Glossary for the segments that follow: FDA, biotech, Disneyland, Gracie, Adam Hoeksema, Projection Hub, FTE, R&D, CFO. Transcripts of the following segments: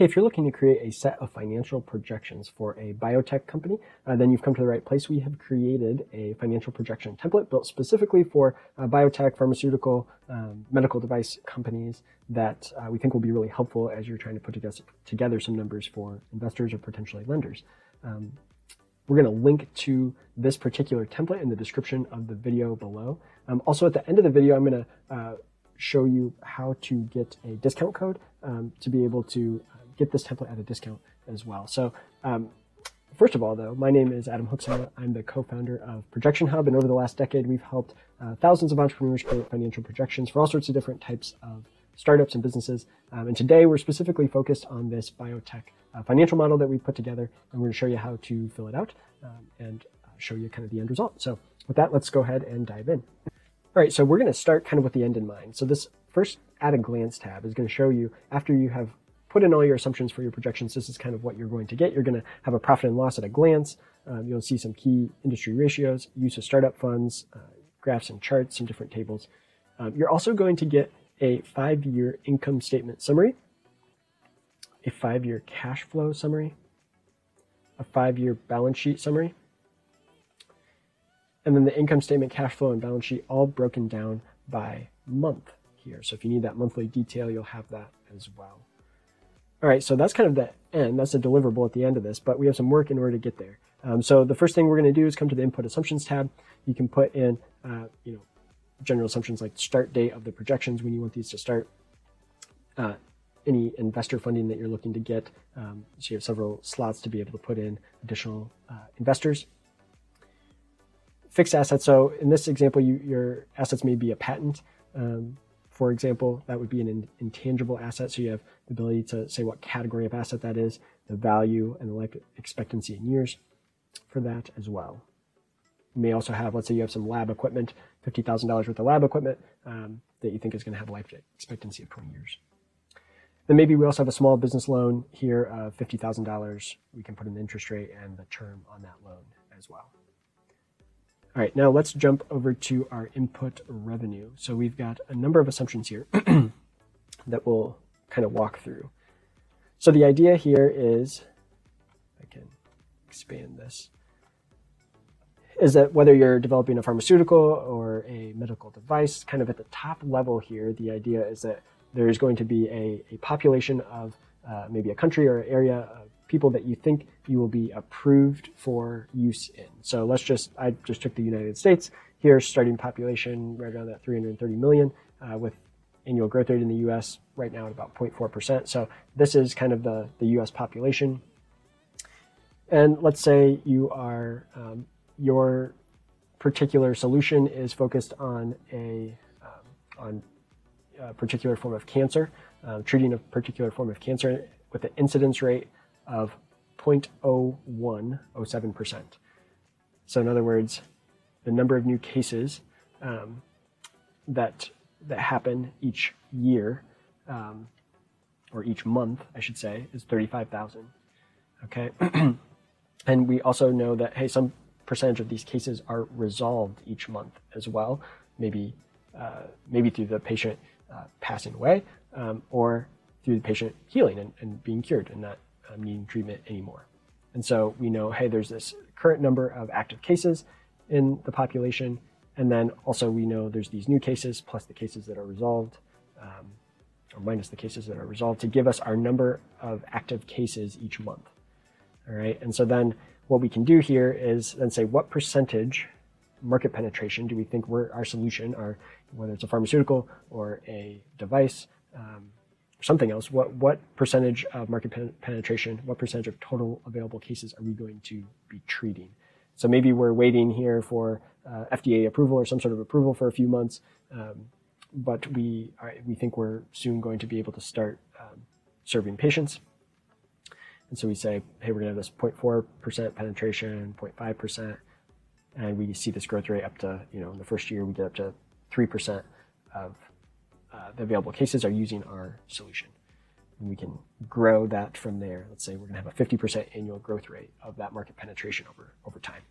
hey, if you're looking to create a set of financial projections for a biotech company, then you've come to the right place. We have created a financial projection template built specifically for biotech, pharmaceutical, medical device companies that we think will be really helpful as you're trying to put together some numbers for investors or potentially lenders. We're going to link to this particular template in the description of the video below. Also, at the end of the video, I'm going to show you how to get a discount code to be able to get this template at a discount as well. So first of all, though, my name is Adam Hoeksema. I'm the co-founder of Projection Hub, and over the last decade, we've helped thousands of entrepreneurs create financial projections for all sorts of different types of startups and businesses. And today, we're specifically focused on this biotech financial model that we put together, and we're going to show you how to fill it out and show you kind of the end result. So with that, let's go ahead and dive in. All right, so we're going to start kind of with the end in mind. So this first at a glance tab is going to show you, after you have put in all your assumptions for your projections, this is kind of what you're going to get. You're going to have a profit and loss at a glance. You'll see some key industry ratios, use of startup funds, graphs and charts, some different tables. You're also going to get a 5-year income statement summary, a 5-year cash flow summary, a 5-year balance sheet summary, and then the income statement, cash flow, and balance sheet all broken down by month here. So if you need that monthly detail, you'll have that as well. All right, so that's kind of the end. That's a deliverable at the end of this, but we have some work in order to get there. So the first thing we're going to do is come to the input assumptions tab. You can put in, you know, general assumptions like start date of the projections, when you want these to start, any investor funding that you're looking to get. So you have several slots to be able to put in additional investors. Fixed assets. So in this example, your assets may be a patent. For example, that would be an intangible asset. So you have the ability to say what category of asset that is, the value, and the life expectancy in years for that as well. You may also have, let's say you have some lab equipment, $50,000 worth of lab equipment that you think is going to have a life expectancy of 20 years. Then maybe we also have a small business loan here of $50,000. We can put in the interest rate and the term on that loan as well. All right, now let's jump over to our input revenue. So we've got a number of assumptions here that we'll kind of walk through. So the idea here is, I can expand this, is that whether you're developing a pharmaceutical or a medical device, kind of at the top level here, the idea is that there is going to be a population of maybe a country or an area of people that you think you will be approved for use in. So let's just, I just took the United States here, starting population right around that 330 million with annual growth rate in the US right now at about 0.4%. So this is kind of the US population. And let's say you are, your particular solution is focused on a particular form of cancer, treating a particular form of cancer with an incidence rate of 0.0107%. So in other words, the number of new cases that happen each year, or each month, I should say, is 35,000. Okay, and we also know that, hey, some percentage of these cases are resolved each month as well, maybe through the patient passing away, or through the patient healing and being cured and not needing treatment anymore. And so we know, hey, there's this current number of active cases in the population, and then also we know there's these new cases plus the cases that are resolved, or minus the cases that are resolved, to give us our number of active cases each month. All right, and so then what we can do here is then say what percentage market penetration do we think our solution, whether it's a pharmaceutical or a device, something else, what percentage of market penetration, what percentage of total available cases are we going to be treating? So maybe we're waiting here for FDA approval or some sort of approval for a few months, but we think we're soon going to be able to start serving patients. And so we say, hey, we're going to have this 0.4% penetration, 0.5%, and we see this growth rate up to, you know, in the first year we get up to 3% of the available cases are using our solution. And we can grow that from there. Let's say we're going to have a 50% annual growth rate of that market penetration over time.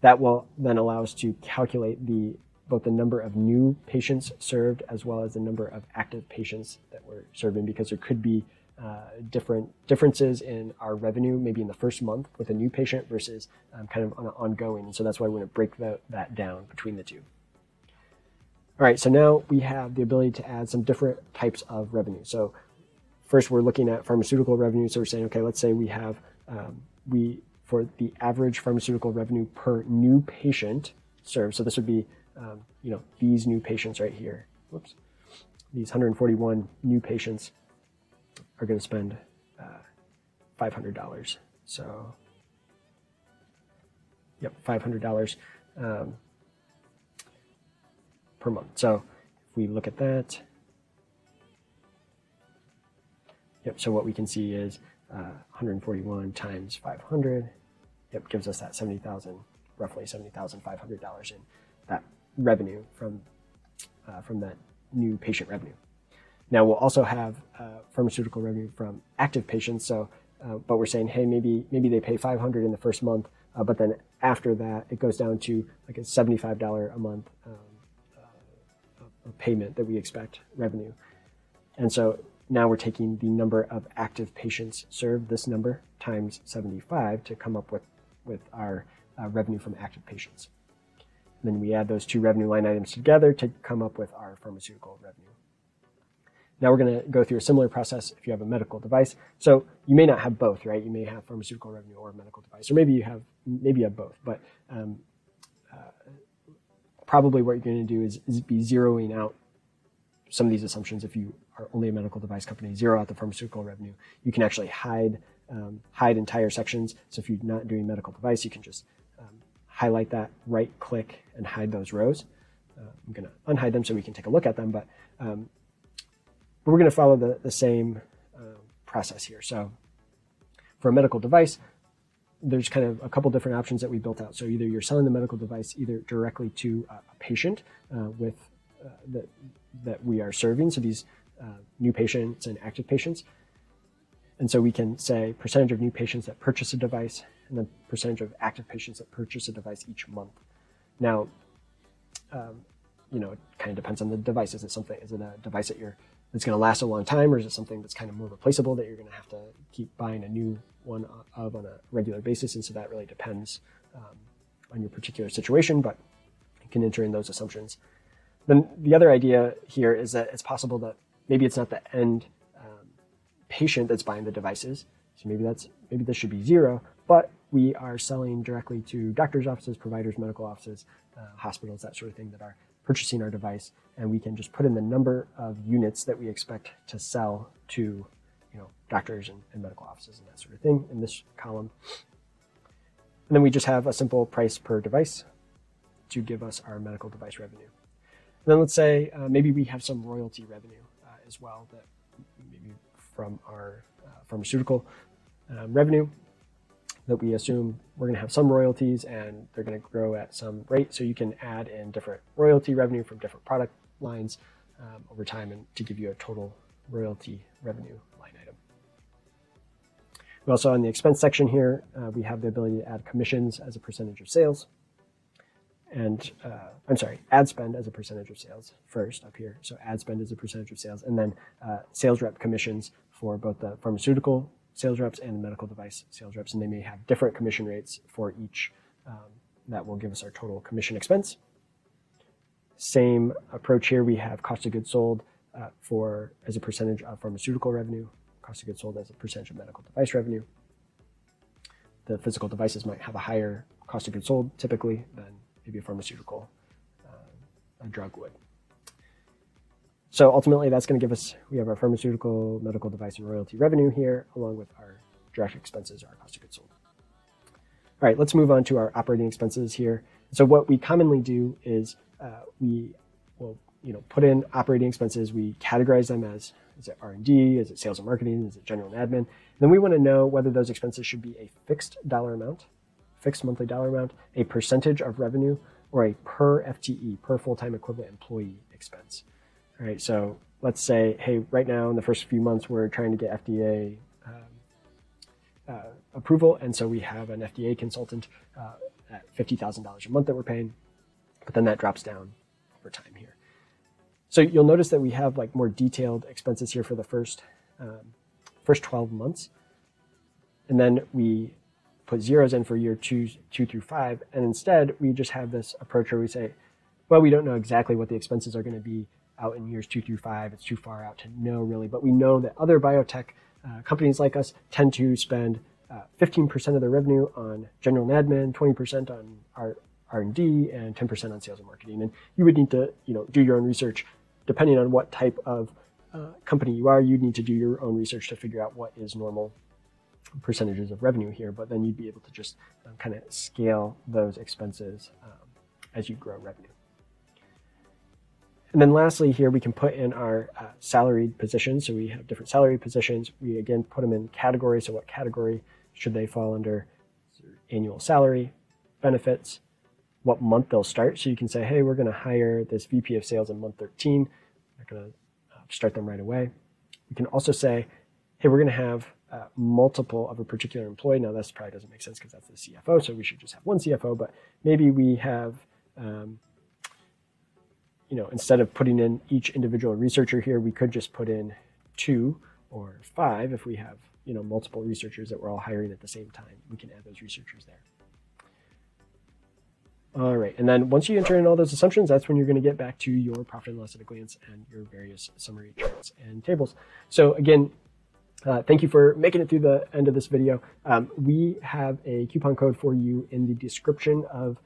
That will then allow us to calculate both the number of new patients served as well as the number of active patients that we're serving, because there could be different differences in our revenue, maybe in the first month with a new patient versus kind of on an ongoing. And so that's why we want to break that down between the two. All right, so now we have the ability to add some different types of revenue. So first we're looking at pharmaceutical revenue. So we're saying, okay, let's say we have, for the average pharmaceutical revenue per new patient served. So this would be, you know, these new patients right here, whoops, these 141 new patients are going to spend $500. So, yep, $500 per month. So if we look at that, yep, so what we can see is 141 times 500, yep, gives us that roughly $70,500 in that revenue from that new patient revenue. Now we'll also have pharmaceutical revenue from active patients. So, but we're saying, hey, maybe they pay $500 in the first month, but then after that, it goes down to like a $75 a month payment that we expect revenue. And so now we're taking the number of active patients served, this number times 75 to come up with our revenue from active patients. And then we add those two revenue line items together to come up with our pharmaceutical revenue. Now we're going to go through a similar process if you have a medical device. So you may not have both, right? You may have pharmaceutical revenue or a medical device, or maybe you have both, but probably what you're going to do is be zeroing out some of these assumptions. If you are only a medical device company, zero out the pharmaceutical revenue. You can actually hide entire sections. So if you're not doing medical device, you can just highlight that, right click, and hide those rows. I'm going to unhide them so we can take a look at them, but we're going to follow the same process here. So for a medical device, there's kind of a couple different options that we built out. So either you're selling the medical device either directly to a patient that we are serving, so these new patients and active patients. And so we can say percentage of new patients that purchase a device and then percentage of active patients that purchase a device each month. Now, you know, it kind of depends on the device. Is it a device that's going to last a long time, or is it something that's kind of more replaceable that you're going to have to keep buying a new one of on a regular basis? And so that really depends on your particular situation, but you can enter in those assumptions. Then the other idea here is that it's possible that maybe it's not the end patient that's buying the devices. So maybe this should be zero, but we are selling directly to doctors' offices, providers, medical offices, hospitals, that sort of thing, that are purchasing our device, and we can just put in the number of units that we expect to sell to, you know, doctors and medical offices and that sort of thing in this column. And then we just have a simple price per device to give us our medical device revenue. And then let's say maybe we have some royalty revenue as well, that maybe from our pharmaceutical revenue, that we assume we're going to have some royalties and they're going to grow at some rate. So you can add in different royalty revenue from different product lines over time, and to give you a total royalty revenue line item. We also, on the expense section here, we have the ability to add commissions as a percentage of sales, and I'm sorry, ad spend as a percentage of sales first up here. So ad spend as a percentage of sales, and then sales rep commissions for both the pharmaceutical sales reps and medical device sales reps, and they may have different commission rates for each. That will give us our total commission expense. Same approach here. We have cost of goods sold as a percentage of pharmaceutical revenue, cost of goods sold as a percentage of medical device revenue. The physical devices might have a higher cost of goods sold typically than maybe a pharmaceutical drug would. So ultimately, that's going to give us, we have our pharmaceutical, medical device, and royalty revenue here, along with our direct expenses, our cost of goods sold. All right, let's move on to our operating expenses here. So what we commonly do is we will, you know, put in operating expenses. We categorize them as, is it R&D, is it sales and marketing, is it general and admin? And then we want to know whether those expenses should be a fixed dollar amount, fixed monthly dollar amount, a percentage of revenue, or a per FTE, per full-time equivalent employee expense. All right, so let's say, hey, right now in the first few months, we're trying to get FDA approval. And so we have an FDA consultant at $50,000 a month that we're paying, but then that drops down over time here. So you'll notice that we have like more detailed expenses here for the first first 12 months. And then we put zeros in for year two through five. And instead, we just have this approach where we say, well, we don't know exactly what the expenses are going to be out in years 2 through 5. It's too far out to know, really. But we know that other biotech companies like us tend to spend 15% of their revenue on general and admin, 20% on R&D, and 10% on sales and marketing. And you would need to, do your own research. Depending on what type of company you are, you'd need to do your own research to figure out what is normal percentages of revenue here. But then you'd be able to just kind of scale those expenses as you grow revenue. And then lastly here, we can put in our salaried positions. So we have different salaried positions. We again put them in categories. So what category should they fall under? Annual salary, benefits, what month they'll start. So you can say, hey, we're going to hire this VP of sales in month 13. We're going to start them right away. You can also say, hey, we're going to have multiple of a particular employee. Now, this probably doesn't make sense because that's the CFO, so we should just have one CFO. But maybe we have, instead of putting in each individual researcher here, we could just put in 2 or 5 if we have, multiple researchers that we're all hiring at the same time. We can add those researchers there. All right, and then once you enter in all those assumptions, that's when you're going to get back to your profit and loss at a glance and your various summary charts and tables. So again, thank you for making it through the end of this video. We have a coupon code for you in the description of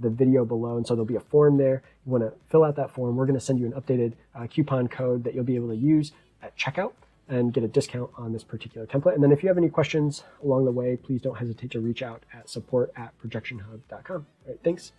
the video below, and so there'll be a form there. You want to fill out that form. We're going to send you an updated coupon code that you'll be able to use at checkout and get a discount on this particular template. And then if you have any questions along the way, please don't hesitate to reach out at support@projectionhub.com. All right, thanks.